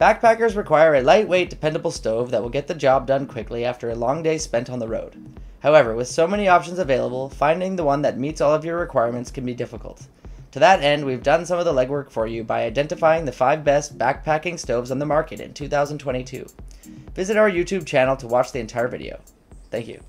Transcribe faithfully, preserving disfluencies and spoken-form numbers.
Backpackers require a lightweight, dependable stove that will get the job done quickly after a long day spent on the road. However, with so many options available, finding the one that meets all of your requirements can be difficult. To that end, we've done some of the legwork for you by identifying the five best backpacking stoves on the market in two thousand twenty-two. Visit our YouTube channel to watch the entire video. Thank you.